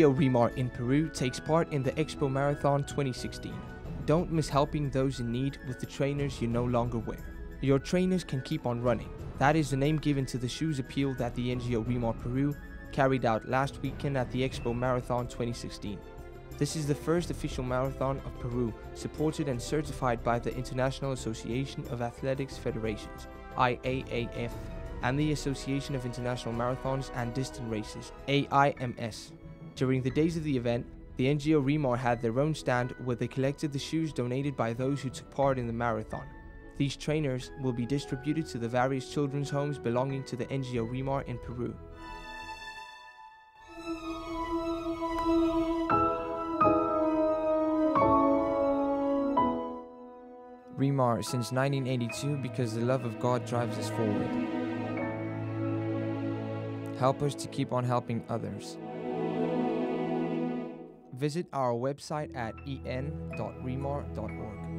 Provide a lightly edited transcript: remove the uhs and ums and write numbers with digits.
NGO Remar in Peru takes part in the Expo Marathon 2016. Don't miss helping those in need with the trainers you no longer wear. Your trainers can keep on running. That is the name given to the shoes appeal that the NGO Remar Peru carried out last weekend at the Expo Marathon 2016. This is the first official marathon of Peru, supported and certified by the International Association of Athletics Federations, IAAF, and the Association of International Marathons and Distant Races, AIMS. During the days of the event, the NGO Remar had their own stand where they collected the shoes donated by those who took part in the marathon. These trainers will be distributed to the various children's homes belonging to the NGO Remar in Peru. Remar since 1982 because the love of God drives us forward. Help us to keep on helping others. Visit our website at en.remar.org.